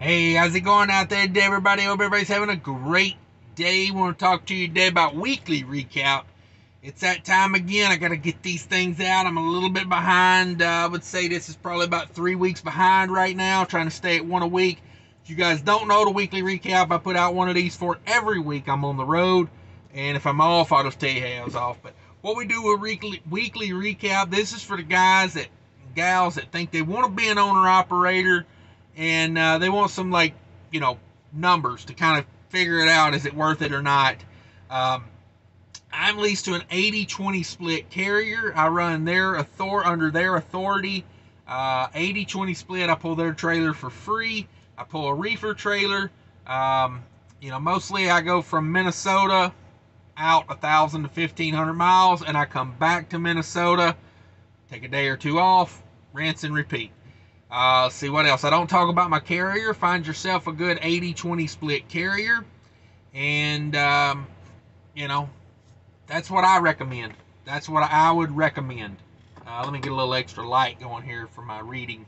Hey, how's it going out there today, everybody? Hope everybody's having a great day. Want to talk to you today about weekly recap. It's that time again. I got to get these things out. I'm a little bit behind. I would say this is probably about 3 weeks behind right now, trying to stay at one a week. If you guys don't know the weekly recap, I put out one of these for every week I'm on the road. And if I'm off, I'll just tell you how I was off. But what we do with weekly recap, this is for the guys that gals that think they want to be an owner-operator and they want some, like, you know, numbers to kind of figure it out. Is it worth it or not? I'm leased to an 80-20 split carrier. I run under their authority. 80-20 split, I pull their trailer for free. I pull a reefer trailer. You know, mostly I go from Minnesota out 1,000 to 1,500 miles, and I come back to Minnesota, take a day or two off, rinse and repeat. See what else. I don't talk about my carrier. Find yourself a good 80-20 split carrier, and you know, that's what I recommend. That's what I would recommend. Let me get a little extra light going here for my reading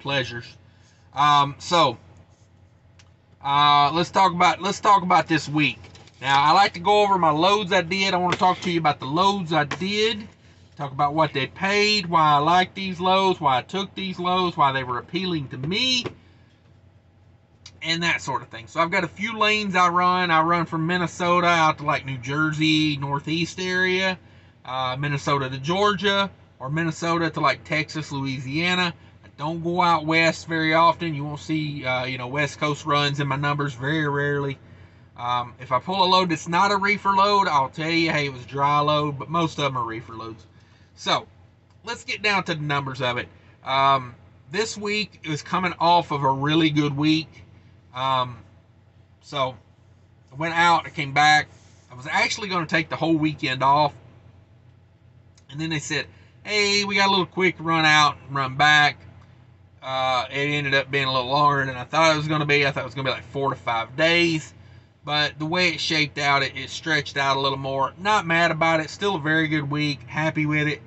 pleasures. Let's talk about this week. Now, I like to go over my loads I did. I want to talk to you about the loads I did. Talk about what they paid, why I like these loads, why I took these loads, why they were appealing to me, and that sort of thing. So I've got a few lanes I run. I run from Minnesota out to, like, New Jersey, northeast area, Minnesota to Georgia, or Minnesota to, like, Texas, Louisiana. I don't go out west very often. You won't see, you know, West Coast runs in my numbers very rarely. If I pull a load that's not a reefer load, I'll tell you, hey, it was a dry load, but most of them are reefer loads. So let's get down to the numbers of it. This week is coming off of a really good week. So I went out, I came back. I was actually going to take the whole weekend off. And then they said, hey, we got a little quick run out and run back. It ended up being a little longer than I thought it was going to be. I thought it was going to be like 4 to 5 days. But the way it shaped out, it stretched out a little more. Not mad about it. Still a very good week. Happy with it.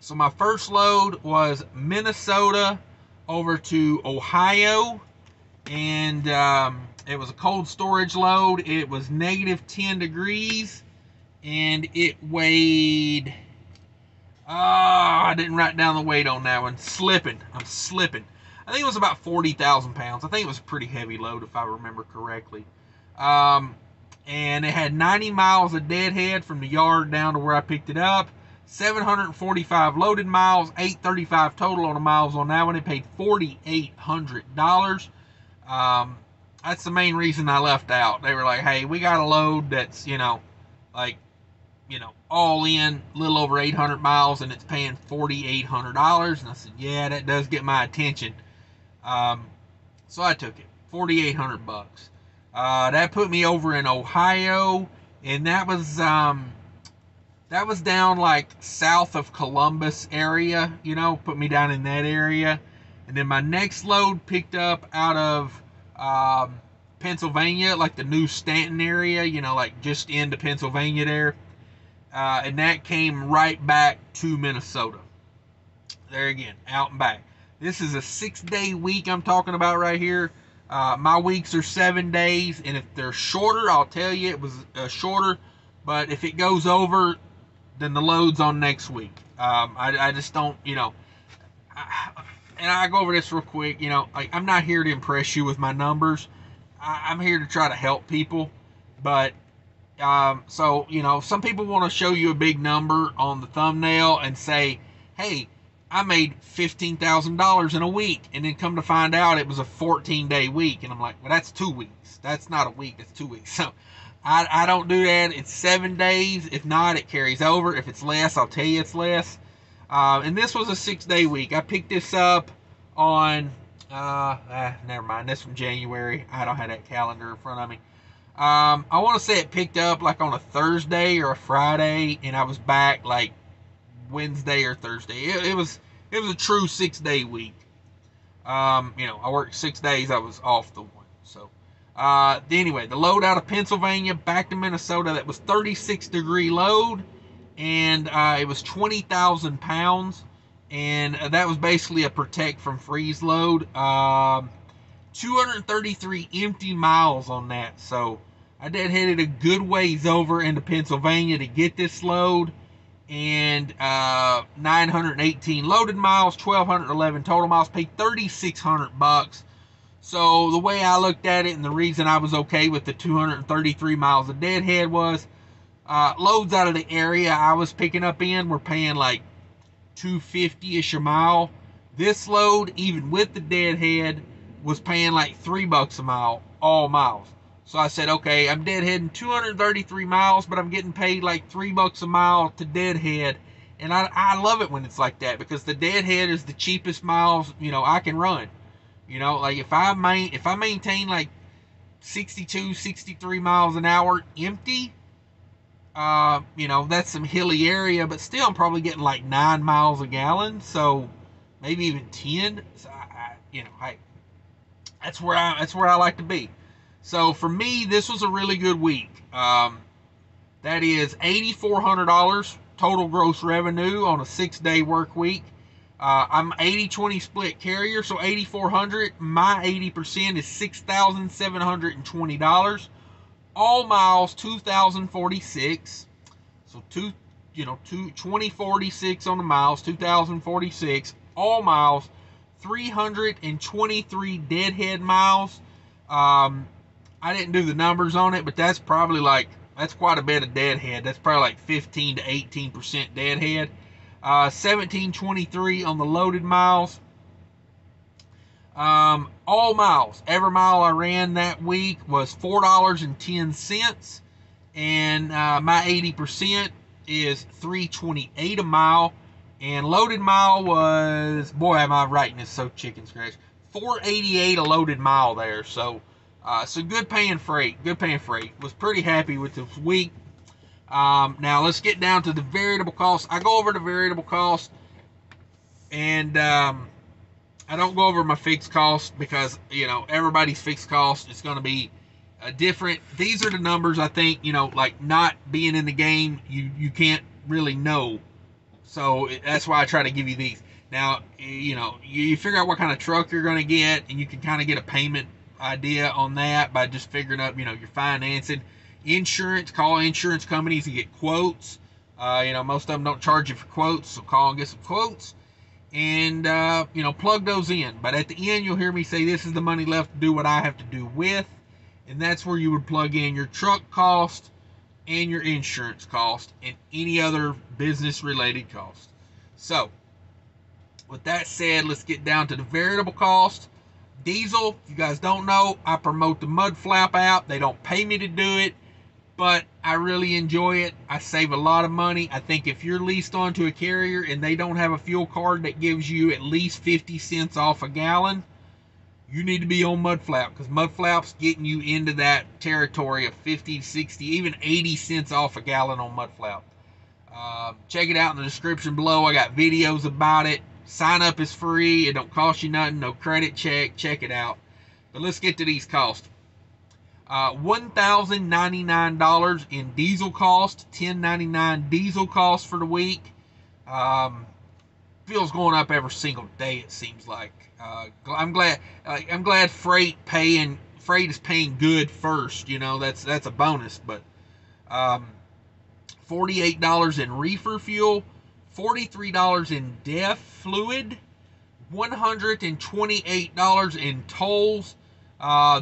So my first load was Minnesota over to Ohio. And it was a cold storage load. It was negative 10 degrees. And it weighed... I didn't write down the weight on that one. I'm slipping. I think it was about 40,000 pounds. I think it was a pretty heavy load if I remember correctly. And it had 90 miles of deadhead from the yard down to where I picked it up. 745 loaded miles, 835 total on the miles on that one. It paid $4,800. That's the main reason I left out. They were like, hey, we got a load that's, you know, like, you know, all in a little over 800 miles and it's paying $4,800. And I said, yeah, that does get my attention. So I took it, 4,800 bucks. That put me over in Ohio, and that was down like south of Columbus area, you know, put me down in that area. And then my next load picked up out of Pennsylvania, like the New Stanton area, you know, like just into Pennsylvania there. And that came right back to Minnesota. There again, out and back. This is a 6-day week I'm talking about right here. My weeks are 7 days, and if they're shorter, I'll tell you it was shorter, but if it goes over, then the load's on next week. I just don't, you know, and I go over this real quick, you know, like, I'm not here to impress you with my numbers. I'm here to try to help people, but, so, you know, some people want to show you a big number on the thumbnail and say, hey, I made $15,000 in a week, and then come to find out it was a 14-day week, and I'm like, well, that's 2 weeks. That's not a week. That's 2 weeks. So I don't do that. It's 7 days. If not, it carries over. If it's less, I'll tell you it's less. And this was a 6-day week. I picked this up on, never mind. That's from January. I don't have that calendar in front of me. I want to say it picked up like on a Thursday or a Friday, and I was back like Wednesday or Thursday. It was a true 6-day week. You know, I worked 6 days. I was off the one. So anyway, the load out of Pennsylvania back to Minnesota, that was 36-degree load, and it was 20,000 pounds, and that was basically a protect from freeze load. 233 empty miles on that. So I deadheaded a good ways over into Pennsylvania to get this load, and 918 loaded miles, 1,211 total miles, paid $3,600. So the way I looked at it, and the reason I was okay with the 233 miles of deadhead was, loads out of the area I was picking up in were paying like 250-ish a mile. This load, even with the deadhead, was paying like $3 a mile, all miles. So I said, okay, I'm deadheading 233 miles, but I'm getting paid like $3 a mile to deadhead. And I love it when it's like that, because the deadhead is the cheapest miles, you know, I can run. You know, like if I maintain like 62, 63 miles an hour empty, you know, that's some hilly area, but still I'm probably getting like 9 miles a gallon, so maybe even 10. So I, you know, hey, that's where I like to be. So for me, this was a really good week. That is $8,400 total gross revenue on a 6-day work week. I'm 80-20 split carrier, so 8,400, my 80% is $6,720. All miles, 2,046. So two 2046 on the miles, 2,046. All miles, 323 deadhead miles. I didn't do the numbers on it, but that's probably like, that's quite a bit of deadhead. That's probably like 15 to 18% deadhead. 1723 on the loaded miles. All miles, every mile I ran that week was $4.10, and my 80% is $3.28 a mile, and loaded mile was, boy, am I writing this so chicken scratch, $4.88 a loaded mile there. So so good paying freight. Was pretty happy with this week. Now let's get down to the variable cost. I go over the variable cost, and I don't go over my fixed cost, because, you know, everybody's fixed cost is going to be different. These are the numbers I think, you know, like not being in the game, you can't really know. So that's why I try to give you these. Now, you know, you figure out what kind of truck you're going to get, and you can kind of get a payment idea on that by just figuring up, you know, your financing. Insurance, call insurance companies and get quotes. You know, most of them don't charge you for quotes, so call and get some quotes, and you know, plug those in. But at the end, you'll hear me say, this is the money left to do what I have to do with, and that's where you would plug in your truck cost and your insurance cost and any other business related cost. So with that said, let's get down to the variable cost. Diesel, if you guys don't know, I promote the Mud Flap app. They don't pay me to do it, but I really enjoy it. I save a lot of money. I think if you're leased onto a carrier and they don't have a fuel card that gives you at least 50 cents off a gallon, you need to be on Mud Flap, because Mud Flap's getting you into that territory of 50, 60, even 80 cents off a gallon on Mud Flap. Check it out in the description below. I got videos about it. Sign up is free. It don't cost you nothing, no credit check. Check it out. But let's get to these costs. $1,099 in diesel cost, $10.99 diesel cost for the week. Fuel's going up every single day, it seems like. I'm glad freight is paying good first. You know, that's a bonus. But $48 in reefer fuel, $43 in DEF fluid, $128 in tolls.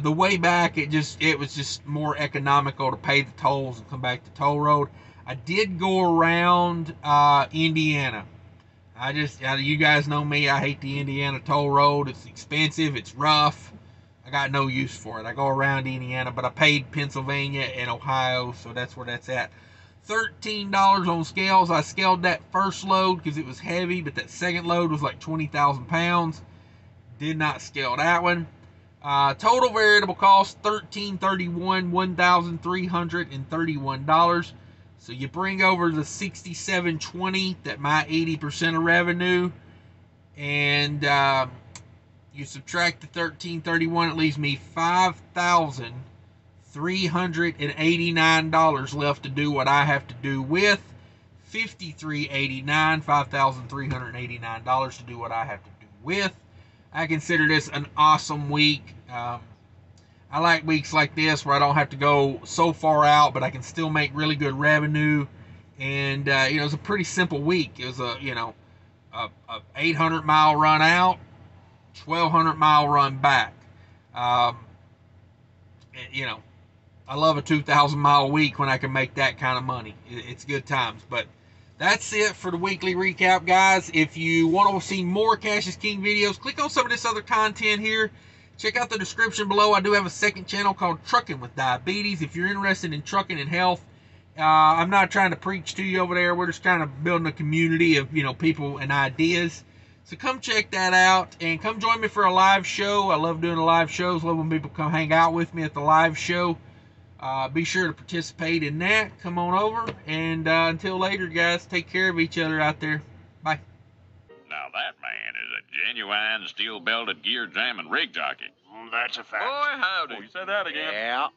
The way back, it was just more economical to pay the tolls and come back to toll road. I did go around Indiana. You guys know me. I hate the Indiana toll road. It's expensive. It's rough. I got no use for it. I go around Indiana, but I paid Pennsylvania and Ohio, so that's where that's at. $13 on scales. I scaled that first load because it was heavy, but that second load was like 20,000 pounds. Did not scale that one. Total variable cost, $1,331, $1,331. So you bring over the $67.20, that my 80% of revenue, and you subtract the $1,331, it leaves me $5,389 left to do what I have to do with, $5,389 to do what I have to do with. I consider this an awesome week. I like weeks like this where I don't have to go so far out, but I can still make really good revenue. And you know, it's a pretty simple week. It was a, you know, a 800-mile run out, 1,200-mile run back. You know, I love a 2,000-mile week when I can make that kind of money. It's good times. But that's it for the weekly recap, guys. If you want to see more Cash is King videos, click on some of this other content here. Check out the description below. I do have a second channel called Trucking with Diabetes. If you're interested in trucking and health, I'm not trying to preach to you over there. We're just kind of building a community of, you know, people and ideas. So come check that out and come join me for a live show. I love doing the live shows. Love when people come hang out with me at the live show. Be sure to participate in that. Come on over. And until later, guys, take care of each other out there. Bye. Now that man is a genuine steel-belted, gear-jamming rig jockey. That's a fact. Boy, howdy. Oh, you said that again. Yeah.